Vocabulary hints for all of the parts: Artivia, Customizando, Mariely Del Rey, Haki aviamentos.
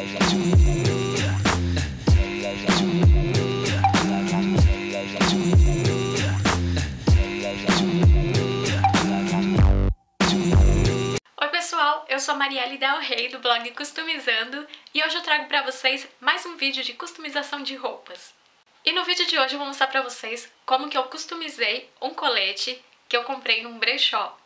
Oi pessoal, eu sou a Mariely Del Rey do blog Customizando e hoje eu trago para vocês mais um vídeo de customização de roupas. E no vídeo de hoje eu vou mostrar para vocês como que eu customizei um colete que eu comprei num brechó.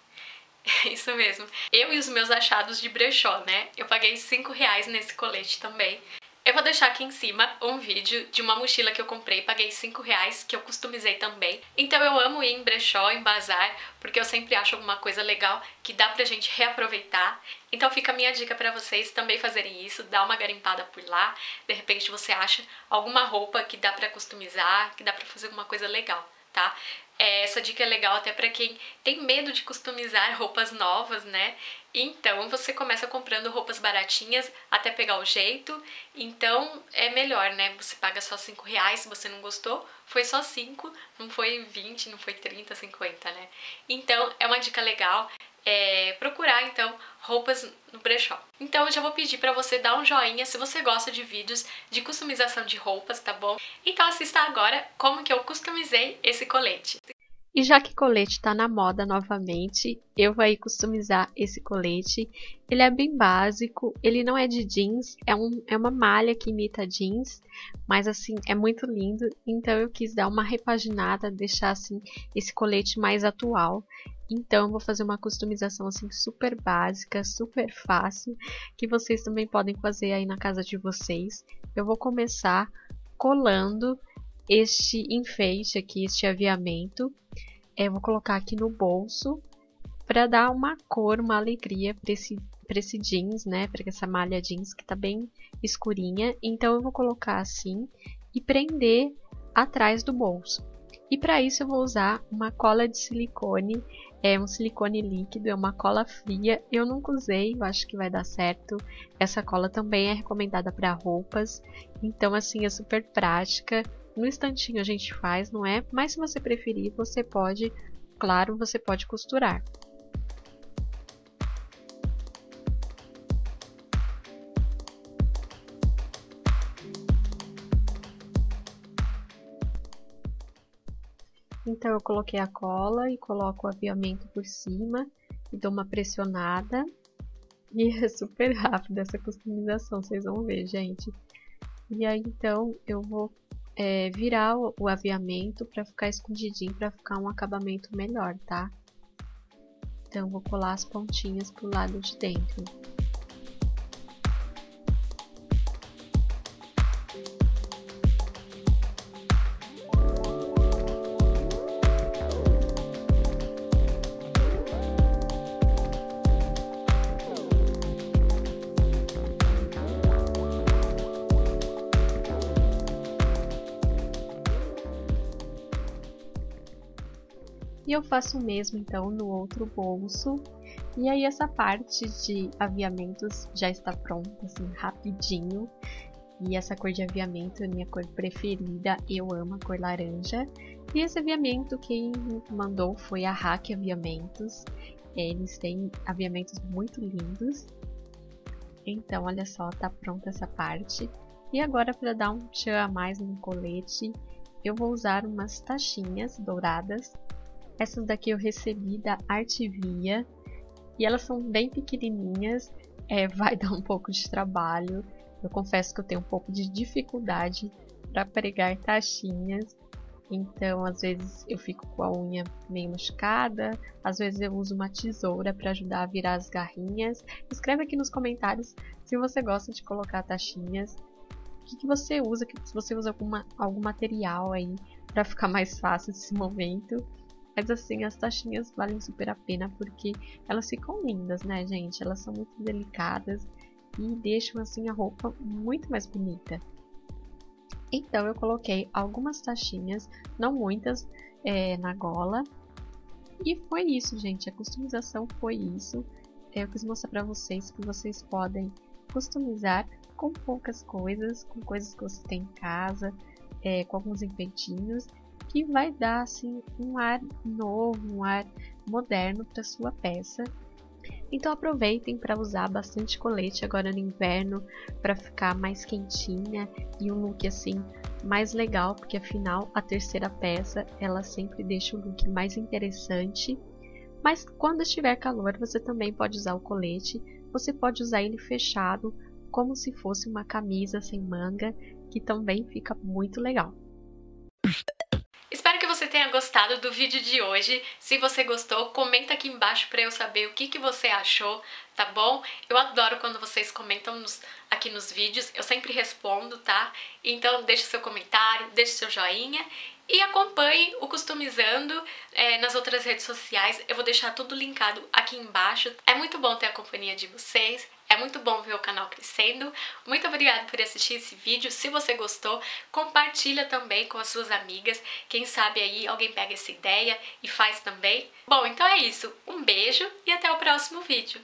Isso mesmo, eu e os meus achados de brechó, né? Eu paguei R$5 nesse colete também. Eu vou deixar aqui em cima um vídeo de uma mochila que eu comprei, paguei R$5, que eu customizei também. Então eu amo ir em brechó, em bazar, porque eu sempre acho alguma coisa legal que dá pra gente reaproveitar. Então fica a minha dica pra vocês também fazerem isso, dá uma garimpada por lá. De repente você acha alguma roupa que dá pra customizar, que dá pra fazer alguma coisa legal, tá? Essa dica é legal até pra quem tem medo de customizar roupas novas, né? Então você começa comprando roupas baratinhas até pegar o jeito, então é melhor, né? Você paga só R$5, se você não gostou, foi só 5, não foi 20, não foi 30, 50, né? Então é uma dica legal procurar, então, roupas no brechó. Então eu já vou pedir pra você dar um joinha se você gosta de vídeos de customização de roupas, tá bom? Então assista agora como que eu customizei esse colete. E já que colete tá na moda novamente, eu vou aí customizar esse colete. Ele é bem básico, ele não é de jeans, é uma malha que imita jeans, mas assim, é muito lindo. Então eu quis dar uma repaginada, deixar assim, esse colete mais atual. Então eu vou fazer uma customização assim, super básica, super fácil, que vocês também podem fazer aí na casa de vocês. Eu vou começar colando este enfeite aqui, este aviamento. Eu vou colocar aqui no bolso para dar uma cor, uma alegria para esse jeans, né? Para essa malha jeans que tá bem escurinha. Então eu vou colocar assim e prender atrás do bolso. E para isso eu vou usar uma cola de silicone, é um silicone líquido, é uma cola fria. Eu nunca usei, eu acho que vai dar certo. Essa cola também é recomendada para roupas, então assim é super prática. No instantinho a gente faz, não é? Mas se você preferir, você pode, claro, você pode costurar. Então eu coloquei a cola e coloco o aviamento por cima e dou uma pressionada. E é super rápida essa customização, vocês vão ver, gente. E aí então eu vou virar o aviamento para ficar escondidinho, para ficar um acabamento melhor, tá? Então vou colar as pontinhas pro lado de dentro. E eu faço o mesmo então no outro bolso. E aí essa parte de aviamentos já está pronta, assim, rapidinho. E essa cor de aviamento é minha cor preferida, eu amo a cor laranja. E esse aviamento quem mandou foi a Haki Aviamentos. Eles têm aviamentos muito lindos. Então olha só, tá pronta essa parte. E agora para dar um tchan a mais no colete, eu vou usar umas tachinhas douradas. Essas daqui eu recebi da Artivia e elas são bem pequenininhas, vai dar um pouco de trabalho. Eu confesso que eu tenho um pouco de dificuldade para pregar tachinhas, então às vezes eu fico com a unha meio machucada, às vezes eu uso uma tesoura para ajudar a virar as garrinhas. Escreve aqui nos comentários se você gosta de colocar tachinhas, o que você usa, se você usa algum material aí para ficar mais fácil esse momento. Mas assim, as tachinhas valem super a pena porque elas ficam lindas, né, gente? Elas são muito delicadas e deixam assim a roupa muito mais bonita. Então eu coloquei algumas tachinhas, não muitas, na gola. E foi isso, gente. A customização foi isso. Eu quis mostrar pra vocês que vocês podem customizar com poucas coisas, com coisas que você tem em casa, com alguns enfeitinhos, que vai dar assim um ar novo, um ar moderno para sua peça. Então aproveitem para usar bastante colete agora no inverno, para ficar mais quentinha e um look assim mais legal, porque afinal a terceira peça ela sempre deixa um look mais interessante. Mas quando estiver calor você também pode usar o colete, você pode usar ele fechado como se fosse uma camisa sem manga, que também fica muito legal. Espero que você tenha gostado do vídeo de hoje. Se você gostou, comenta aqui embaixo para eu saber o que você achou, tá bom? Eu adoro quando vocês comentam aqui nos vídeos, eu sempre respondo, tá? Então deixa seu comentário, deixa seu joinha e acompanhe o Customizando nas outras redes sociais. Eu vou deixar tudo linkado aqui embaixo. É muito bom ter a companhia de vocês. É muito bom ver o canal crescendo. Muito obrigada por assistir esse vídeo. Se você gostou, compartilha também com as suas amigas. Quem sabe aí alguém pega essa ideia e faz também. Bom, então é isso. Um beijo e até o próximo vídeo.